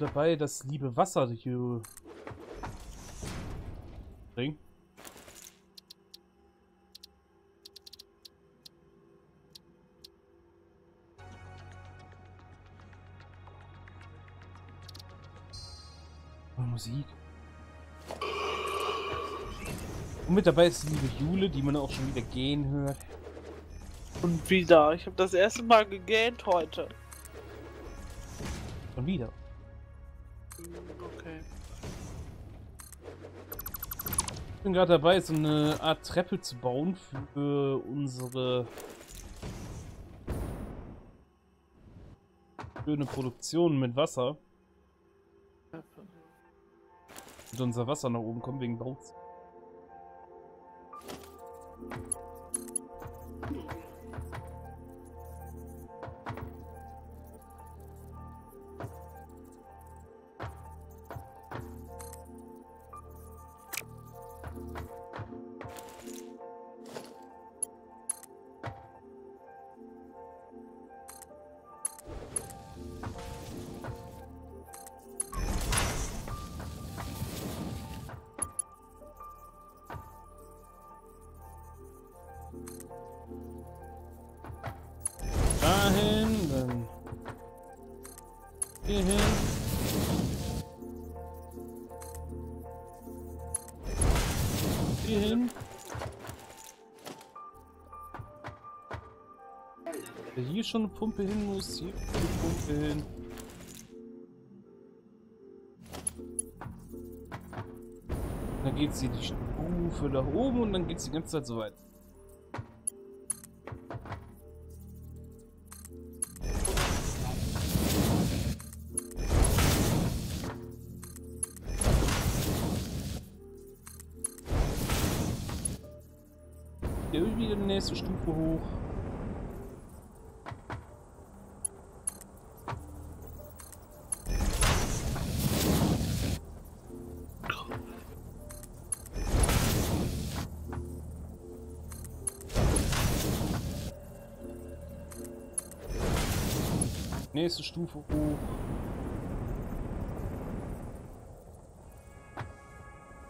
noch dabei, das liebe Wasser zu trinken. Musik. Und mit dabei ist die liebe Jule, die man auch schon wieder gähnen hört. Und wieder. Ich habe das erste Mal gegähnt heute. Und wieder. Okay. Ich bin gerade dabei, so eine Art Treppe zu bauen für unsere schöne Produktion mit Wasser. Und unser Wasser nach oben kommt wegen Bautz. Schon eine Pumpe hin muss, hier eine Pumpe hin. Dann geht sie die Stufe nach oben und dann geht es die ganze Zeit so weit. Ja, irgendwie die nächste Stufe hoch. Nächste Stufe hoch.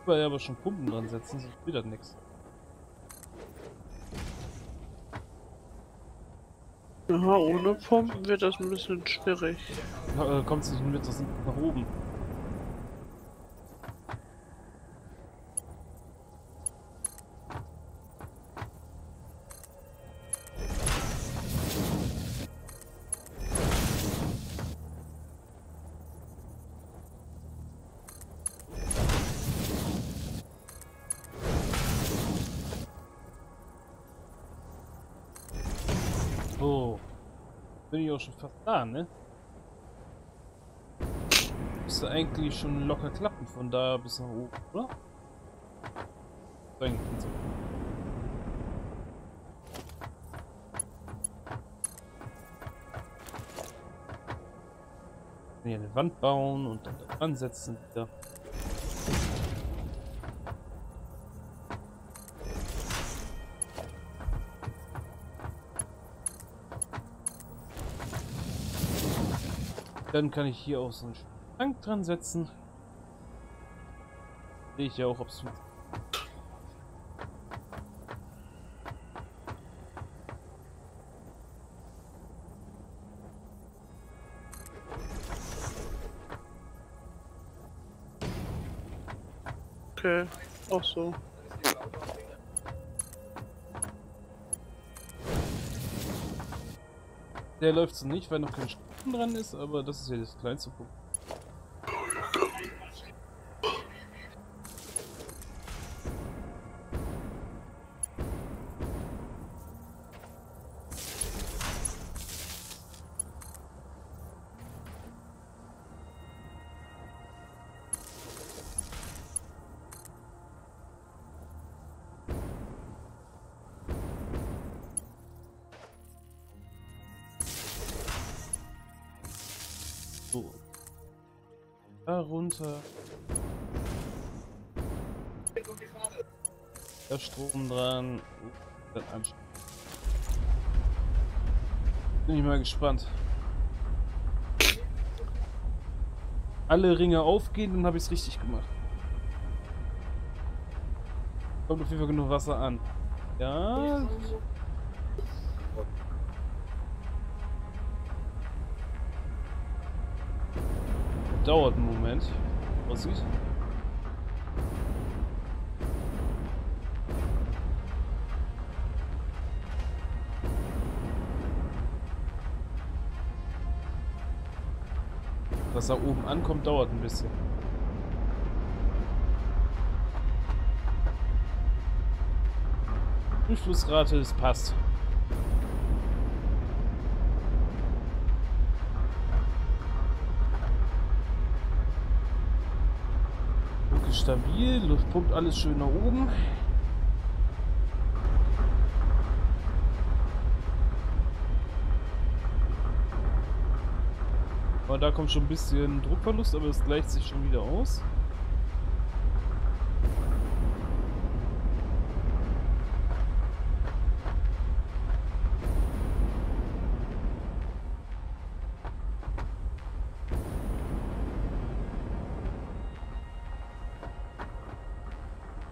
Ich will ja aber schon Pumpen dran setzen, sonst wieder nichts. Ja, ohne Pumpen wird das ein bisschen schwierig. Ja, kommt es nicht mit, das nach oben. Bin ich auch schon fast da, ne? Müsste eigentlich schon locker klappen von da bis nach oben, oder? Hier eine Wand bauen und dann ansetzen wieder. Dann kann ich hier auch so einen Schrank dran setzen. Sehe ich ja auch, ob es okay, auch so. Der läuft so nicht, weil noch kein Stufen dran ist, aber das ist ja das kleinste Problem. Da runter. Da Strom dran. Bin ich mal gespannt. alle Ringe aufgehen, dann habe ich es richtig gemacht. Kommt auf jeden Fall genug Wasser an. Ja. Dauert einen Moment. Was sieht? Was da oben ankommt, dauert ein bisschen. Durchflussrate, das passt. Luft ist stabil, Luft pumpt alles schön nach oben. Aber da kommt schon ein bisschen Druckverlust, aber es gleicht sich schon wieder aus.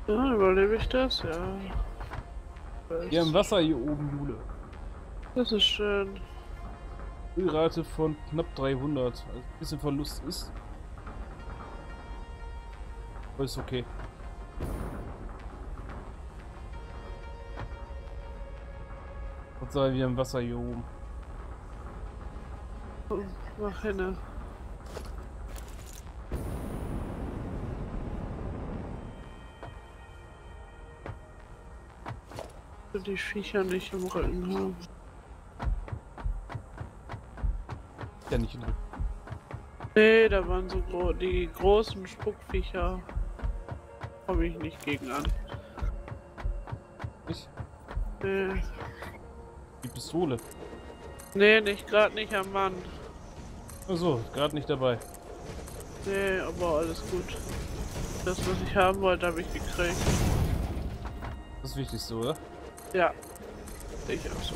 Ja, überlebe ich das? Ja. Wir haben Wasser hier oben, Jule. Das ist schön. Ölrate von knapp 300, also ein bisschen Verlust ist. Aber ist okay. Und sei wieder im Wasser hier oben. Mach hin. Die Viecher nicht im Rücken haben. Ja, nicht in den Rücken. Nee, da waren so die großen Spuckviecher. Komme ich nicht gegen an. Ich? Nee. Die Pistole? Nee, nicht gerade nicht am Mann. Achso, gerade nicht dabei. Nee, aber alles gut. Das, was ich haben wollte, habe ich gekriegt. Das Wichtigste, oder? Ja, sehe ich auch so.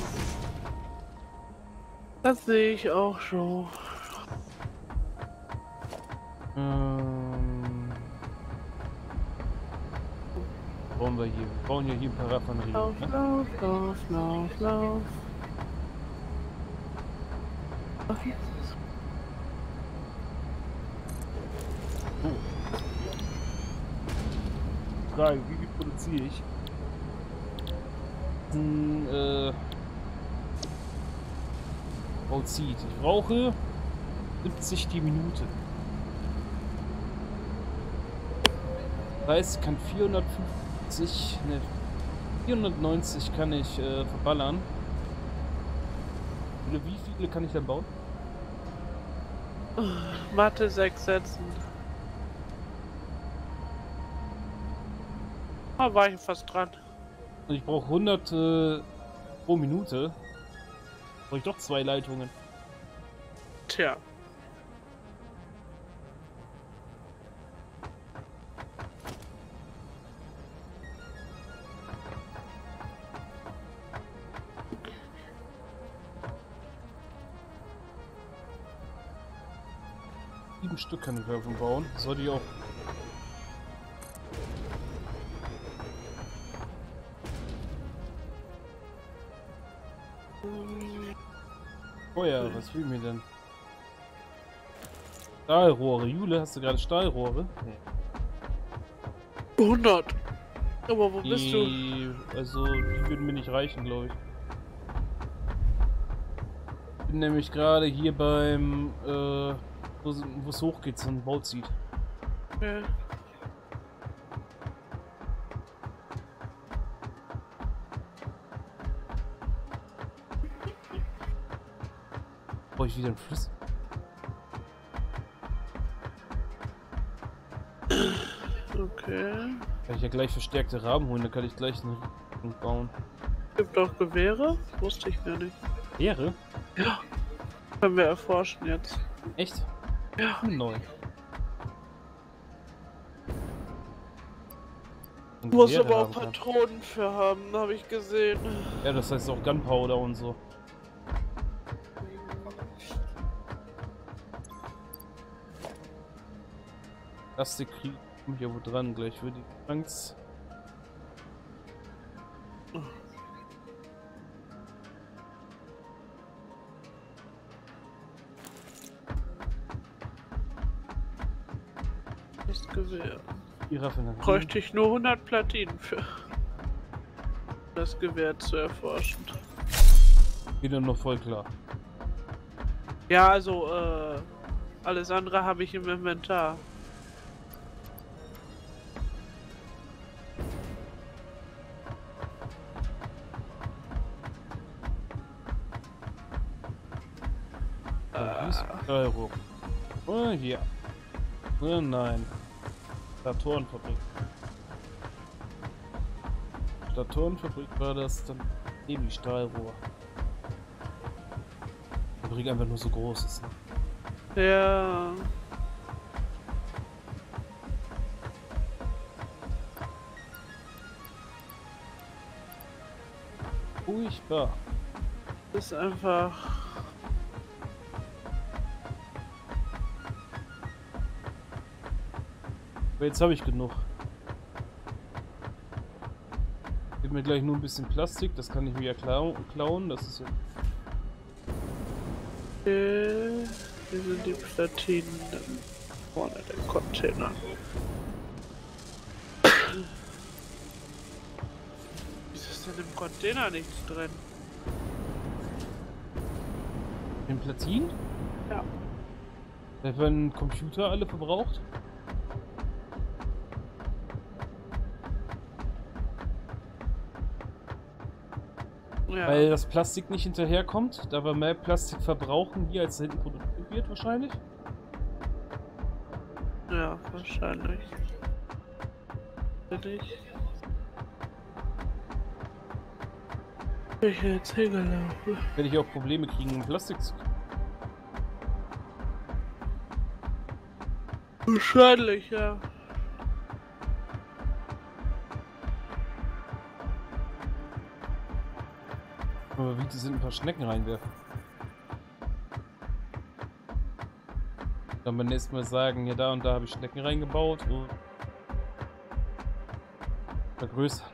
Das sehe ich auch schon. Bauen wir hier. Bauen wir hier ein paar Raffinerien. Lauf, ne? lauf. Auf jetzt. Oh. Frage, wie viel produziere ich? Zieht. Ich brauche 70 die Minute. Das heißt, ich kann 490 kann ich verballern. Oder wie viele kann ich dann bauen? Mathe 6 setzen. Da war ich fast dran. Ich brauche 100 pro Minute. Brauche ich doch 2 Leitungen. Tja. Sieben Stück kann ich davon bauen. Sollte ich auch. Oh ja, was will mir denn? Stahlrohre. Jule, hast du gerade Stahlrohre? Nee. 100! Aber wo bist du? Also, die würden mir nicht reichen, glaube ich. Ich bin nämlich gerade hier beim, wo es hoch geht, so ein Bau zieht. Okay. Brauche ich wieder einen Fluss? Okay. Kann ich ja gleich verstärkte Rahmen holen, dann kann ich gleich einen Rücken bauen. Gibt auch Gewehre? Wusste ich gar nicht. Gewehre? Ja. Können wir erforschen jetzt. Echt? Ja. Neu. Du musst aber auch Patronen für haben, habe ich gesehen. Ja, das heißt auch Gunpowder und so. Erste Krieg kommt hier wo dran, gleich für die Angst. Nicht Gewehr. Die Raffinerie. Bräuchte ich nur 100 Platinen für das Gewehr zu erforschen. Geht dann noch voll klar. Ja, also, alles andere habe ich im Inventar. Euro. Oh ja. Oh nein. Statorenfabrik. Statorenfabrik war das dann eben die Stahlrohr. Fabrik einfach nur so groß ist. Ne? Ja. Furchtbar. Das ist einfach. Aber jetzt habe ich genug. Gib mir gleich nur ein bisschen Plastik, das kann ich mir ja klauen, das ist so. Okay, hier sind die Platinen dann vorne der Container. Wieso ist denn im Container nichts drin? Im Platin? Ja. Da werden Computer alle verbraucht? Ja. Weil das Plastik nicht hinterherkommt, da wir mehr Plastik verbrauchen, hier als hinten produziert wird wahrscheinlich. Ja, wahrscheinlich. Bitte ich. Wenn ich jetzt hingelaufen. Werde ich auch Probleme kriegen, um Plastik zu kriegen. Wahrscheinlich, ja. Aber wie die sind ein paar Schnecken reinwerfen. Dann beim nächsten Mal sagen, ja da und da habe ich Schnecken reingebaut und vergrößern.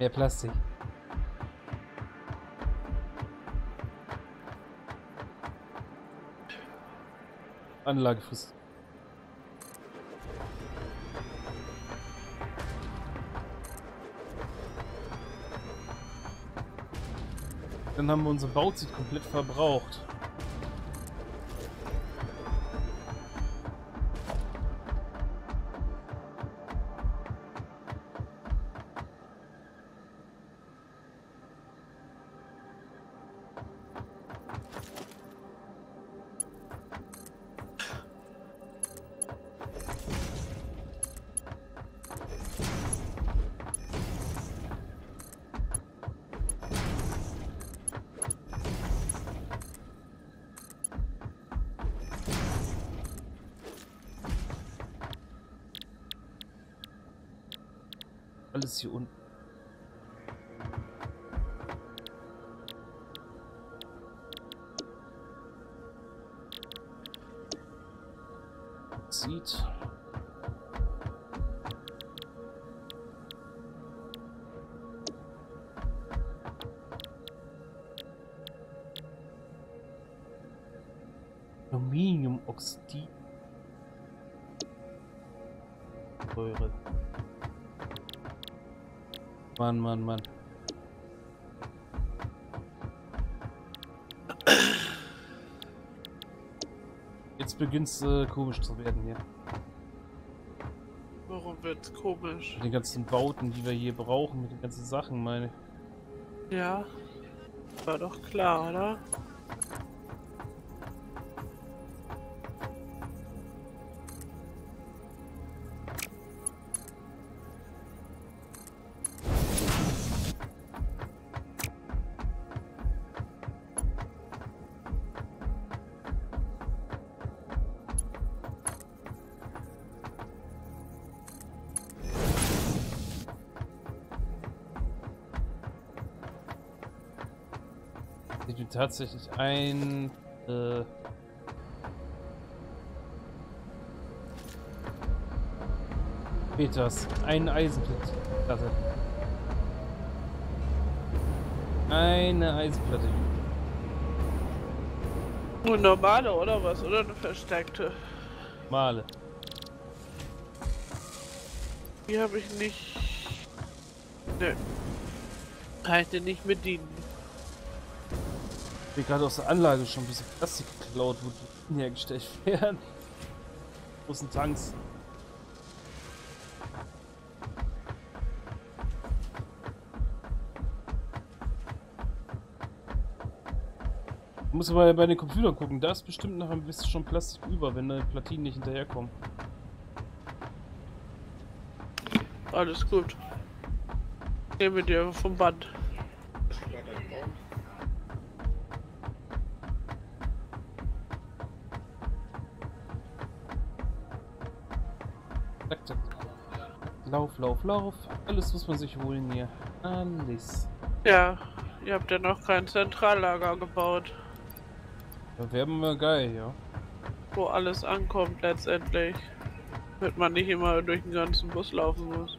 Mehr Plastik. Anlage frisst. Dann haben wir unsere Bauzeit komplett verbraucht. Alles hier unten. Sieht. Aluminiumoxid. Röhre. Mann, Mann, Mann. Jetzt beginnst du komisch zu werden hier. Warum wird's komisch? Mit den ganzen Bauten, die wir hier brauchen, mit den ganzen Sachen, meine ich. Ja, war doch klar, oder? Tatsächlich ein Peters. Eine Eisenplatte. Eine Eisenplatte. Eine normale oder was? Oder eine verstärkte? Normale. Die habe ich nicht. Nö. Kann ich denn nicht mitdienen? Ich bin gerade aus der Anlage schon ein bisschen Plastik geklaut, wo die hergestellt werden. Großen Tanks. Ich muss aber bei den Computern gucken, da ist bestimmt noch ein bisschen schon Plastik über, wenn die Platinen nicht hinterherkommen. Alles gut. Nehmen wir dir vom Band. Lauf, lauf, lauf. Alles muss man sich holen hier. Alles. Ja, ihr habt ja noch kein Zentrallager gebaut. Da werden wir geil, ja. Wo alles ankommt letztendlich. Damit man nicht immer durch den ganzen Bus laufen muss.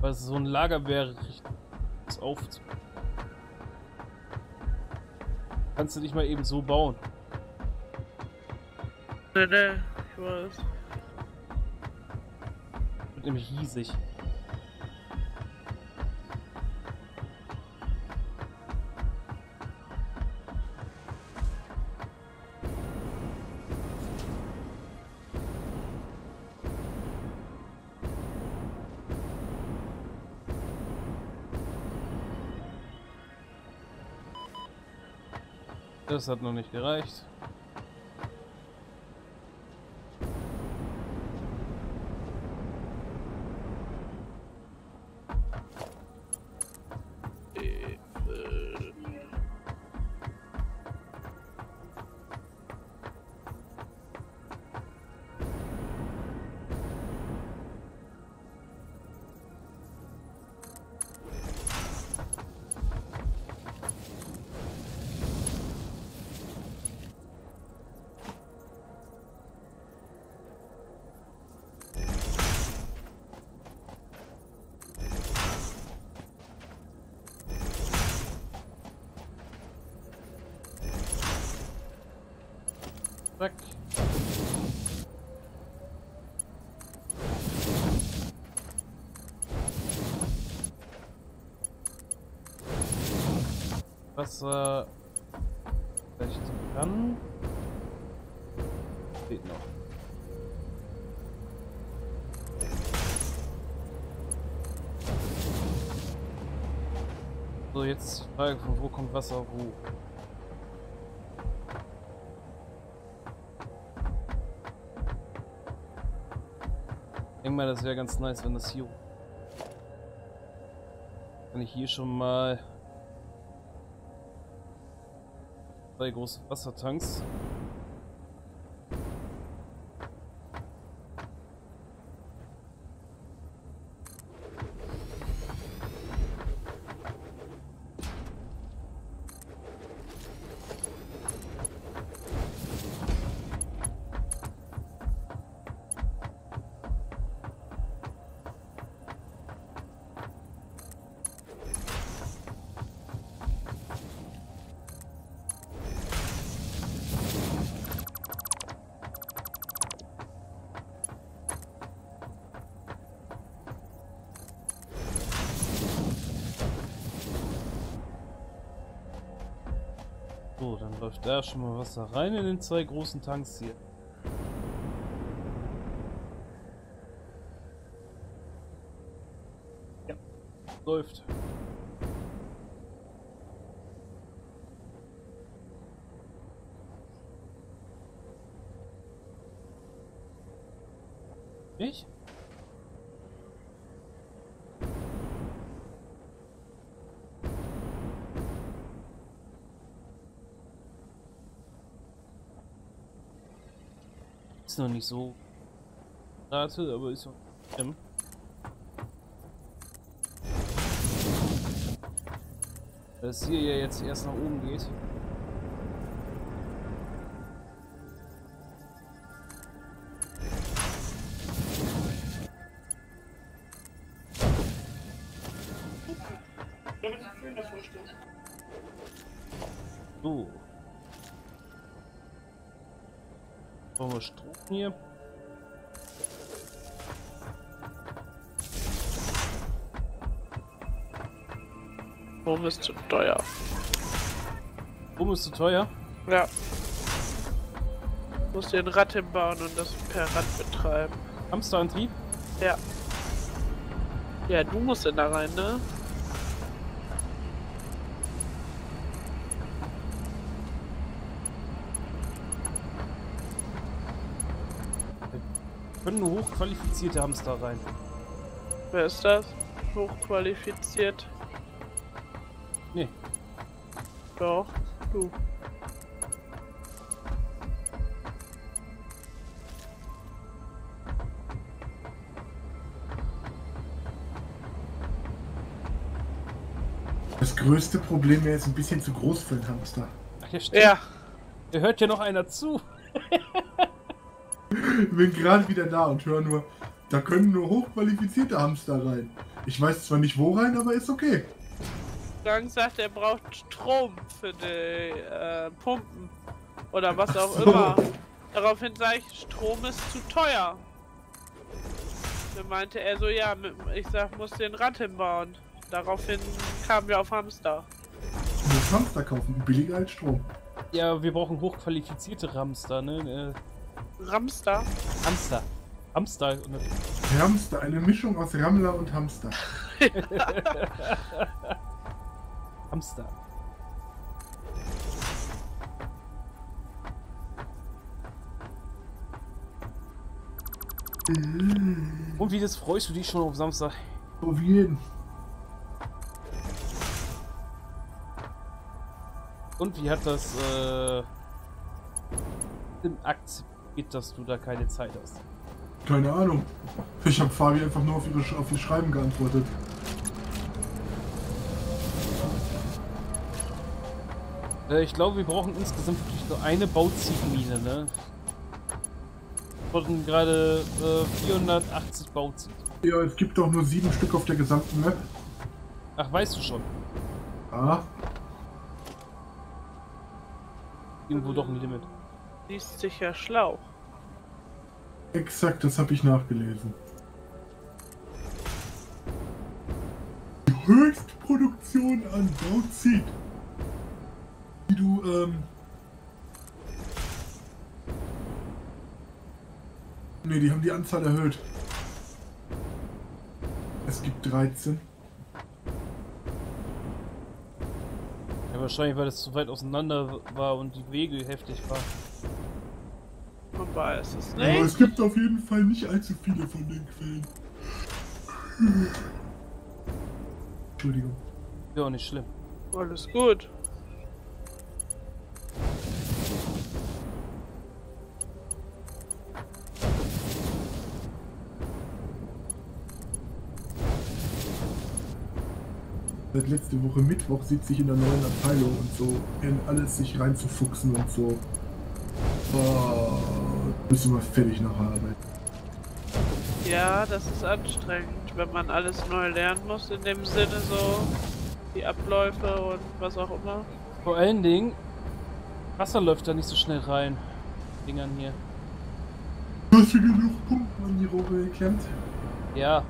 Weil so ein Lager wäre richtig auf. Kannst du nicht mal eben so bauen. Nee, nee, ich weiß. Wird nämlich riesig. Das hat noch nicht gereicht. Wasser vielleicht kann. Geht noch. So, jetzt die Frage, von wo kommt Wasser hoch? Ich denke mal, das wäre ganz nice, wenn das hier... Kann ich hier schon mal... 2 große Wassertanks. So, dann läuft da schon mal Wasser rein in den 2 großen Tanks hier. Ja, läuft. Ich? Ist noch nicht so rate, aber ist schon. Dass hier ja jetzt erst nach oben geht. damit die Kühe davor stehen. So. Wollen wir Strom hier? Strom ist zu teuer. Strom ist zu teuer? Ja. Ich muss den Rad hinbauen und das per Rad betreiben. Hamsterantrieb? Ja. Ja, du musst denn da rein, ne? Wir können nur hochqualifizierte Hamster rein. Wer ist das? Hochqualifiziert? Nee. Doch, du. Das größte Problem wäre jetzt ein bisschen zu groß für den Hamster. Ach, ja, stimmt. Ja. Da hört ja noch einer zu. Ich bin gerade wieder da und höre nur, da können nur hochqualifizierte Hamster rein. Ich weiß zwar nicht wo rein, aber ist okay. Schrank sagt, er braucht Strom für die Pumpen. Oder was auch immer. Daraufhin sage ich, Strom ist zu teuer. Dann meinte er so, ja, ich sag, muss den Rad hinbauen. Daraufhin kamen wir auf Hamster. Du musst Hamster kaufen, billiger als Strom. Ja, wir brauchen hochqualifizierte Hamster, ne? Ramster? Hamster. Hamster. Ramster, eine Mischung aus Rammler und Hamster. Hamster. Und wie das freust du dich schon auf Samstag? Auf jeden. Und wie hat das im Akt geht, dass du da keine Zeit hast? Keine Ahnung. Ich habe Fabi einfach nur auf ihr Schreiben geantwortet. Ich glaube, wir brauchen insgesamt wirklich nur eine Bauziegenmine, ne? Wir wurden gerade 480 Bauziegen. Ja, es gibt doch nur 7 Stück auf der gesamten Map. Ach, weißt du schon? Ah. Irgendwo doch ein Limit. Liest sich ja schlau. Exakt, das habe ich nachgelesen. Die Höchstproduktion an Bauzieht, die du ne, die haben die Anzahl erhöht. Es gibt 13. Ja, wahrscheinlich, weil das zu weit auseinander war und die Wege heftig waren. Wobei, es ist nicht. Aber es gibt auf jeden Fall nicht allzu viele von den Quellen. Entschuldigung. Ja, auch nicht schlimm. Alles gut. Seit letzte Woche Mittwoch sitze ich in der neuen Abteilung und so in alles sich reinzufuchsen und so. Oh, müssen wir fertig nach Arbeit. Ja, das ist anstrengend, wenn man alles neu lernen muss, in dem Sinne so die Abläufe und was auch immer. Vor allen Dingen, Wasser läuft da nicht so schnell rein. Dingern hier. Hast du genug Pumpen an die Rohre geklemmt? Ja.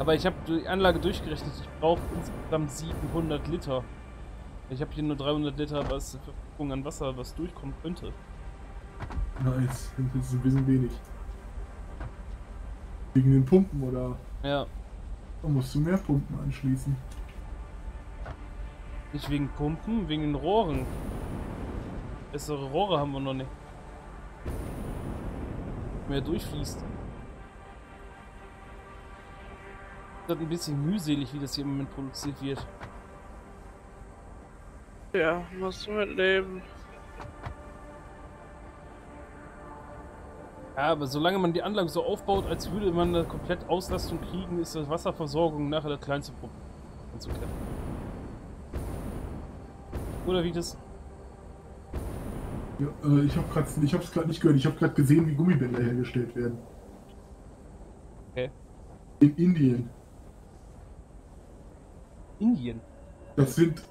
Aber ich habe die Anlage durchgerechnet, ich brauche insgesamt 700 Liter. Ich habe hier nur 300 Liter was Verfügung an Wasser, was durchkommen könnte. Nice, das ist ein bisschen wenig. Wegen den Pumpen oder? Ja. Da musst du mehr Pumpen anschließen. Nicht wegen Pumpen, wegen den Rohren. Bessere Rohre haben wir noch nicht. Mehr durchfließt. Das ist ein bisschen mühselig, wie das hier im Moment produziert wird. Ja, musst du mitleben. Ja, aber solange man die Anlage so aufbaut, als würde man eine komplett Auslastung kriegen, ist das Wasserversorgung nachher das kleinste Problem. Oder wie das? Ja, ich hab's gerade nicht gehört. Ich habe gerade gesehen, wie Gummibänder hergestellt werden. Okay. In Indien. Indien. Das sind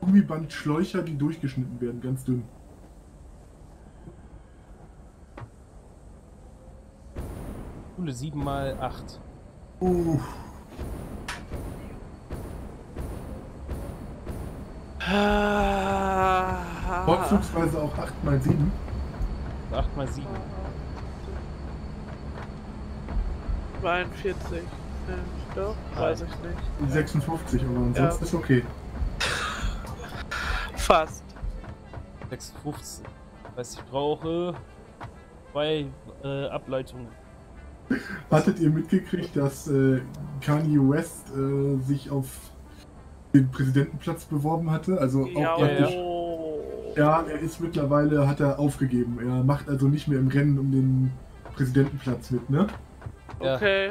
Gummibandschläucher, die durchgeschnitten werden, ganz dünn. Coole 7×8. Uff. Vorzugsweise auch 8×7. 8×7. 42. Doch, weiß ich nicht. 56, aber ansonsten ja. Ist okay. Fast. 56. Weiß ich brauche 2 Ableitungen. Hattet ihr mitgekriegt, dass Kanye West sich auf den Präsidentenplatz beworben hatte? Also auch praktisch. Ja, er ist mittlerweile, hat er aufgegeben. Er macht also nicht mehr im Rennen um den Präsidentenplatz mit, ne? Okay.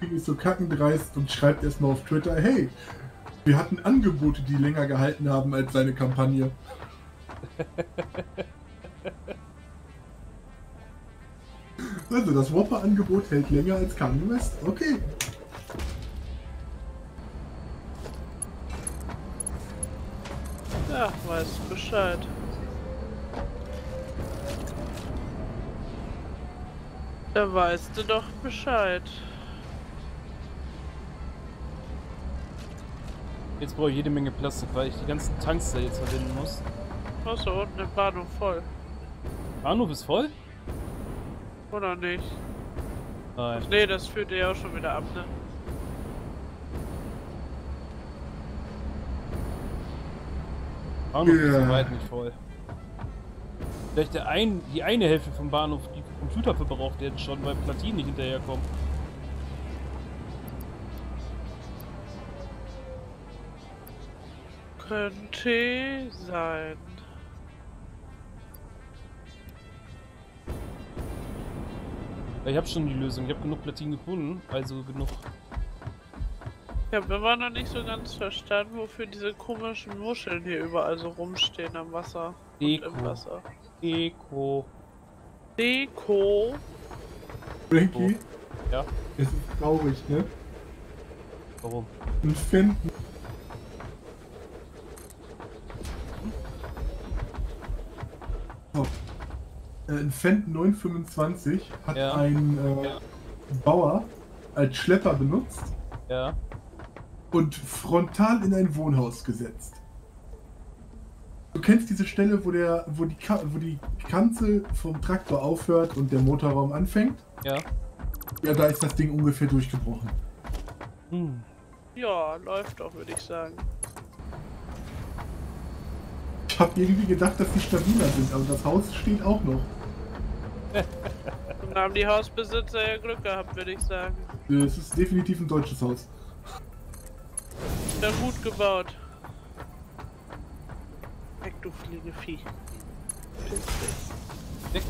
Er ist so kackendreist und schreibt erstmal auf Twitter, hey, wir hatten Angebote, die länger gehalten haben als seine Kampagne. Also das Whopper-Angebot hält länger als Kanye West, okay. Ja, weiß Bescheid. Da weißt du doch Bescheid. Jetzt brauche ich jede Menge Plastik, weil ich die ganzen Tanks da jetzt verwenden muss. Achso, unten im Bahnhof voll. Bahnhof ist voll? Oder nicht? Nein. Ach nee, das führt ja auch schon wieder ab, ne? Bahnhof ist so weit nicht voll. Vielleicht die eine Hälfte vom Bahnhof, die Computer verbraucht werden schon, weil Platinen nicht hinterherkommen. Könnte sein. Ich habe schon die Lösung, ich habe genug Platinen gefunden, also genug. Ich habe immer noch nicht so ganz verstanden, wofür diese komischen Muscheln hier überall so rumstehen am Wasser. Deko. Und im Wasser. Deko. Deko. Frankie? Ja? Es ist traurig, ne? Warum? Ein Fenten. Oh. Ein Fendt 925 hat ein Bauer als Schlepper benutzt und frontal in ein Wohnhaus gesetzt. Du kennst diese Stelle, wo die Kanzel vom Traktor aufhört und der Motorraum anfängt? Ja. Ja, da ist das Ding ungefähr durchgebrochen. Hm. Ja, läuft doch, würde ich sagen. Ich hab irgendwie gedacht, dass die stabiler sind, aber das Haus steht auch noch. Dann haben die Hausbesitzer ja Glück gehabt, würde ich sagen. Es ist definitiv ein deutsches Haus. Ja, gut gebaut. Weg, du Fliegevieh. Piss dich. Weg,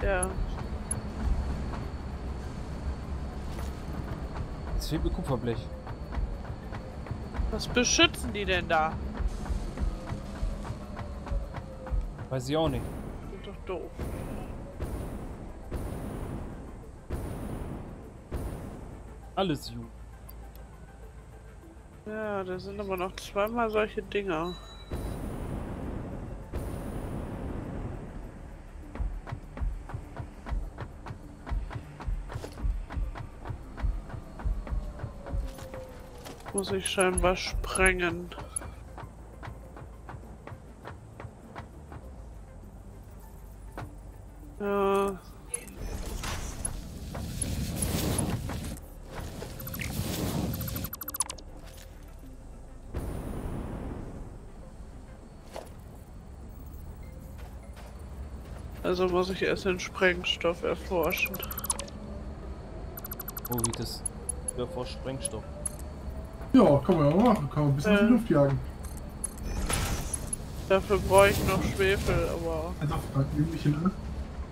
du. Ja. Es fehlt mir Kupferblech. Was beschützen die denn da? Weiß ich auch nicht. Das ist doch doof. Alles gut. Ja, da sind aber noch zweimal solche Dinger. Muss ich scheinbar sprengen. Ja. Also muss ich erst den Sprengstoff erforschen. Wo geht es? Wir erforschen Sprengstoff. Ja, kann man ja machen. Kann man ein bisschen in die Luft jagen. Dafür brauche ich noch Schwefel, aber... Also, übliche, ne?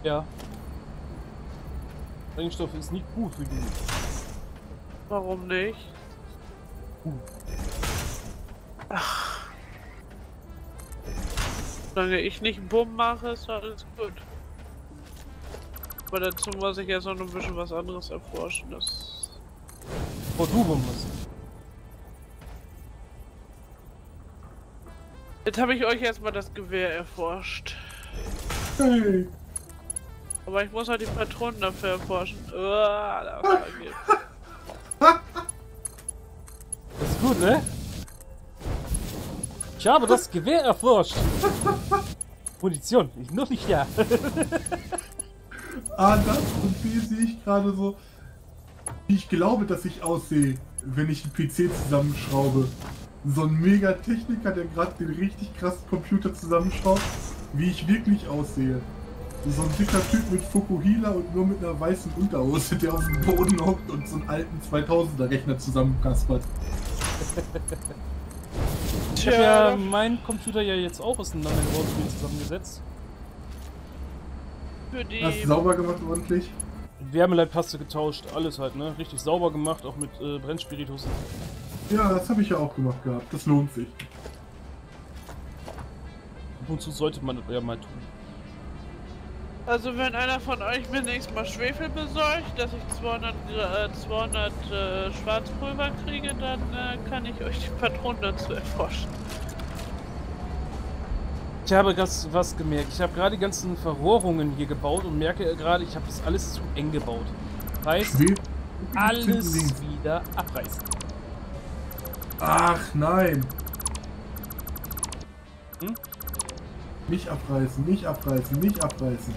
Ja. Sprengstoff ist nicht gut für die. Warum nicht? Ach. Solange ich nicht Bumm mache, ist alles gut. Aber dazu muss ich jetzt noch ein bisschen was anderes erforschen. Das... Oh, du Bumm musst. Jetzt habe ich euch erstmal das Gewehr erforscht. Hey. Aber ich muss halt die Patronen dafür erforschen. Uah, da war das ist gut, ne? Ich habe das Gewehr erforscht. Munition, noch nicht da. A, das und B sehe ich gerade so, wie ich glaube, dass ich aussehe, wenn ich einen PC zusammenschraube. So ein Mega-Techniker, der gerade den richtig krassen Computer zusammenschraubt, wie ich wirklich aussehe. So ein dicker Typ mit Fukuhila und nur mit einer weißen Unterhose, der auf dem Boden hockt und so einen alten 2000er-Rechner zusammenkaspert. Ich habe ja meinen Computer ja jetzt auch auseinander zusammengesetzt. Für die... Hast du sauber gemacht, ordentlich? Wärmeleitpaste getauscht, alles halt, ne? Richtig sauber gemacht, auch mit Brennspiritus. Ja, das habe ich ja auch gemacht gehabt, das lohnt sich. Ab und zu sollte man das ja mal tun. Also wenn einer von euch mir nächstes Mal Schwefel besorgt, dass ich 200 Schwarzpulver kriege, dann kann ich euch die Patronen dazu erforschen. Ich habe ganz was gemerkt. Ich habe gerade die ganzen Verrohrungen hier gebaut und merke gerade, ich habe das alles zu eng gebaut. Heißt, alles wieder abreißen. Ach nein! Hm? Nicht abreißen, nicht abreißen, nicht abreißen.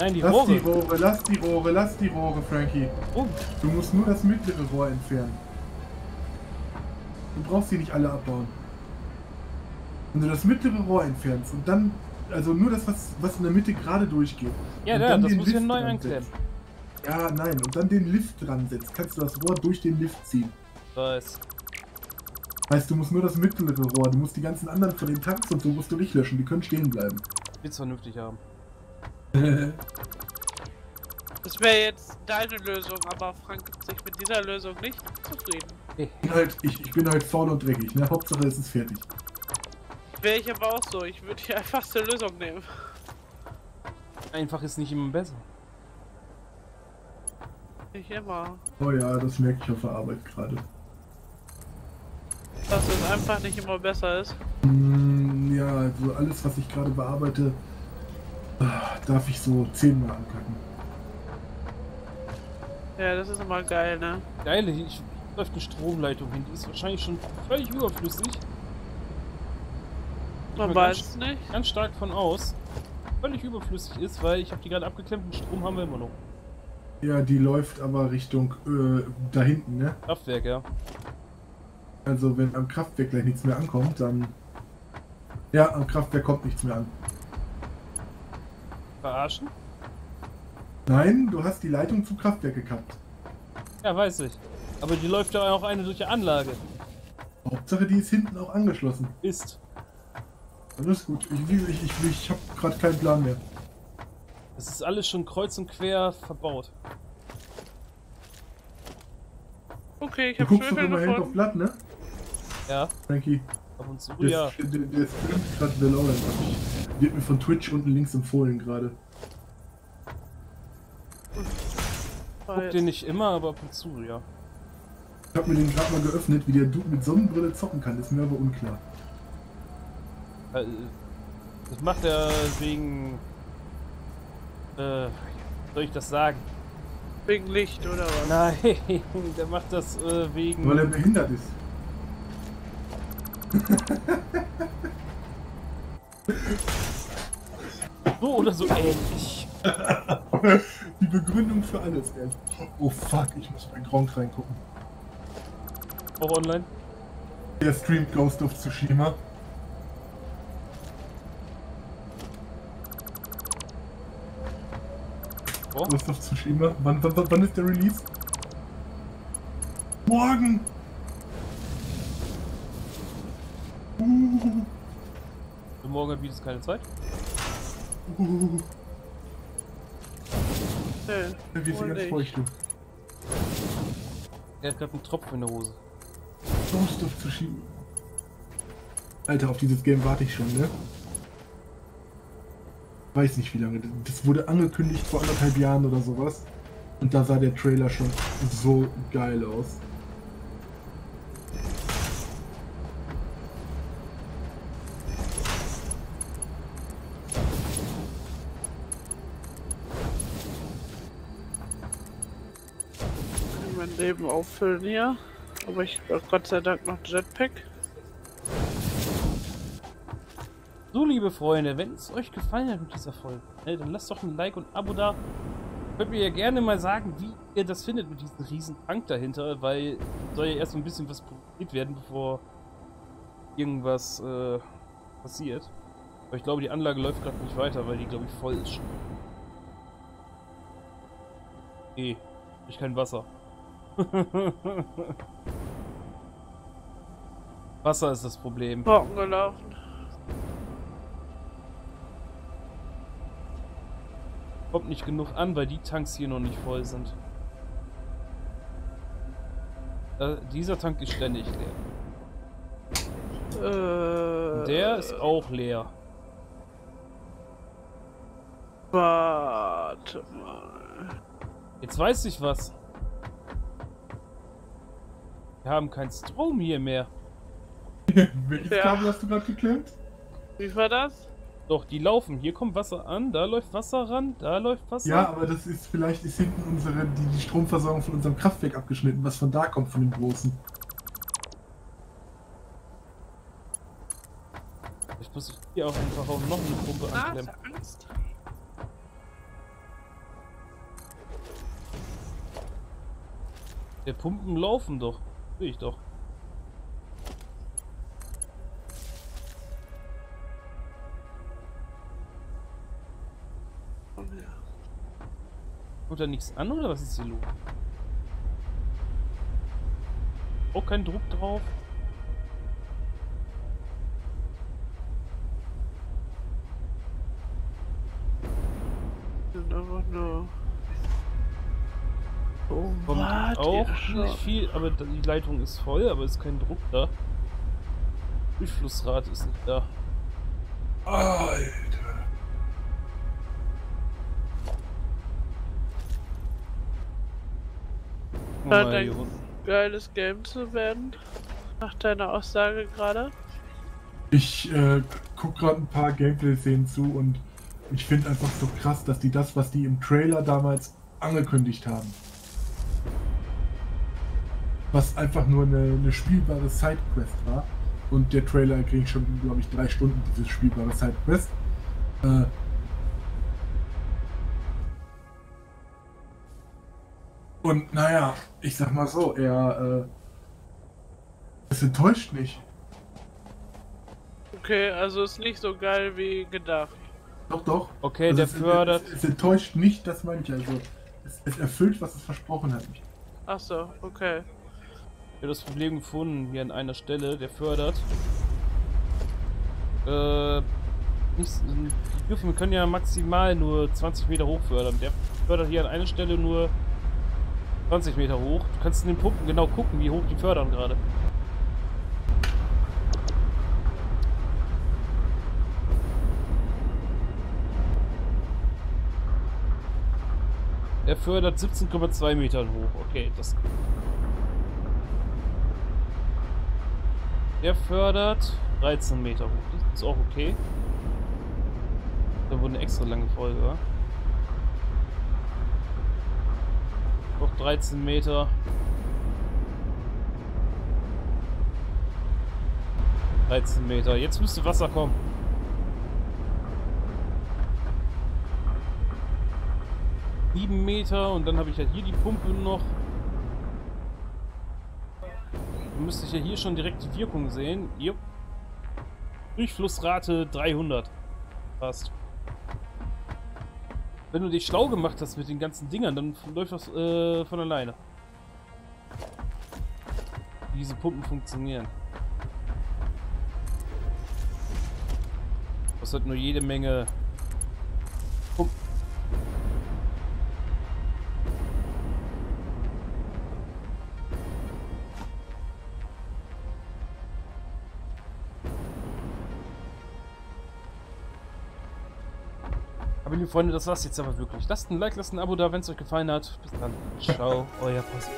Nein, die Rohre. Lass die Rohre, lass die Rohre, lass die Rohre, Frankie. Oh. Du musst nur das mittlere Rohr entfernen. Du brauchst sie nicht alle abbauen. Wenn du das mittlere Rohr entfernst und dann, also nur das, was in der Mitte gerade durchgeht. Ja, ja, das muss ich neu anklemmen. Ja, nein, und dann den Lift dran setzt, kannst du das Rohr durch den Lift ziehen. Was? Heißt, du musst nur das mittlere Rohr, du musst die ganzen anderen von den Tanks und so musst du nicht löschen, die können stehen bleiben. Willst du vernünftig haben. Das wäre jetzt deine Lösung, aber Frank gibt sich mit dieser Lösung nicht zufrieden. Ich bin halt faul und dreckig, ne? Hauptsache es ist fertig. Wäre ich aber auch so, ich würde die einfachste Lösung nehmen. Einfach ist nicht immer besser. Nicht immer. Oh ja, das merke ich auf der Arbeit gerade. Dass es einfach nicht immer besser ist? Ja, also alles, was ich gerade bearbeite, darf ich so 10-mal anpacken. Ja, das ist immer geil, ne? Geil, hier läuft eine Stromleitung hin, die ist wahrscheinlich schon völlig überflüssig. Man weiß es nicht. Ganz stark von aus, völlig überflüssig ist, weil ich habe die gerade abgeklemmt und Strom haben wir immer noch. Ja, die läuft aber Richtung, da hinten, ne? Kraftwerk, ja. Also wenn am Kraftwerk gleich nichts mehr ankommt, dann... Ja, am Kraftwerk kommt nichts mehr an. Verarschen? Nein, du hast die Leitung zum Kraftwerk gekappt. Ja, weiß ich. Aber die läuft ja auch eine solche Anlage. Hauptsache, die ist hinten auch angeschlossen. Ist. Alles gut. Ich habe gerade keinen Plan mehr. Es ist alles schon kreuz und quer verbaut. Okay, ich habe Schwefel gefunden. Du guckst doch immerhin auf Blatt, ne? Ja. Frankie. Ab und zu, ja. Der ist gerade below. Wird mir von Twitch unten links empfohlen gerade. Guck den nicht immer, aber ab und zu, ja. Ich habe mir den gerade mal geöffnet, wie der Dude mit Sonnenbrille zocken kann, ist mir aber unklar. Das macht er wegen... soll ich das sagen? Wegen Licht oder was? Nein, der macht das wegen... Weil er behindert ist. So oder so ähnlich. Die Begründung für alles, ey. Oh fuck, ich muss bei Gronk reingucken. Auch online? Der streamt Ghost of Tsushima. Ghost of Tsushima. Wann ist der Release? Morgen! Für morgen bietet es keine Zeit. Da wird sie ganz feucht. Er hat gerade einen Tropfen in der Hose. Ghost of Tsushima. Alter, auf dieses Game warte ich schon, ne? Weiß nicht wie lange, das wurde angekündigt vor 1,5 Jahren oder sowas und da sah der Trailer schon so geil aus. mein Leben auffüllen hier. Aber ich habe Gott sei Dank noch Jetpack. So, liebe Freunde, wenn es euch gefallen hat mit dieser Folge, dann lasst doch ein Like und ein Abo da. Könnt mir ja gerne mal sagen, wie ihr das findet mit diesem riesen Tank dahinter, weil soll ja erst ein bisschen was probiert werden, bevor irgendwas passiert. Aber ich glaube, die Anlage läuft gerade nicht weiter, weil die, glaube ich, voll ist schon. Nee, ich kein Wasser. Wasser ist das Problem. Trocken gelaufen. Kommt nicht genug an, weil die Tanks hier noch nicht voll sind. Dieser Tank ist ständig leer. Der ist auch leer. Warte mal. Jetzt weiß ich was. Wir haben keinen Strom hier mehr. Welches Kabel hast du gerade geklemmt? Wie war das? Doch, die laufen. Hier kommt Wasser an, da läuft Wasser ran, da läuft Wasser. Ja, aber das ist vielleicht ist hinten unsere die Stromversorgung von unserem Kraftwerk abgeschnitten, was von da kommt, von dem großen. Ich muss hier auch einfach auch noch eine Pumpe anklemmen. Ah, Angst. Die Pumpen laufen doch. Sehe ich doch. Kommt da nichts an oder was ist hier los? Auch kein Druck drauf. Sind einfach nur. Oh, kommt auch nicht viel, aber die Leitung ist voll, aber ist kein Druck da. Durchflussrate ist nicht da. Alter. Scheint ein geiles Game zu werden, nach deiner Aussage gerade. Ich gucke gerade ein paar Gameplay-Szenen zu und ich finde einfach so krass, dass die das, was die im Trailer damals angekündigt haben, was einfach nur eine spielbare Sidequest war, und der Trailer kriegt schon, glaube ich, 3 Stunden dieses spielbare Sidequest. Und naja, ich sag mal so, es enttäuscht mich. Okay, also ist nicht so geil wie gedacht. Doch, doch. Okay, also der fördert. Es enttäuscht nicht, das meine ich. Also, es erfüllt, was es versprochen hat. Ach so, okay. Ich habe das Problem gefunden, hier an einer Stelle, der fördert. Wir können ja maximal nur 20 Meter hoch fördern. Der fördert hier an einer Stelle nur 20 Meter hoch. Du kannst in den Pumpen genau gucken, wie hoch die fördern gerade. Er fördert 17,2 Meter hoch. Okay, das. Er fördert 13 Meter hoch. Das ist auch okay. Da wurde eine extra lange Folge, oder? Noch 13 Meter. 13 Meter. Jetzt müsste Wasser kommen. Meter, und dann habe ich ja hier die Pumpe noch. Dann müsste ich ja hier schon direkt die Wirkung sehen. Jupp. Durchflussrate 300. Passt. Wenn du dich schlau gemacht hast mit den ganzen Dingern, dann läuft das von alleine. Diese Pumpen funktionieren. Das hat nur jede Menge. Aber liebe Freunde, das war's jetzt aber wirklich. Lasst ein Like, lasst ein Abo da, wenn es euch gefallen hat. Bis dann. Ciao, euer Possyy.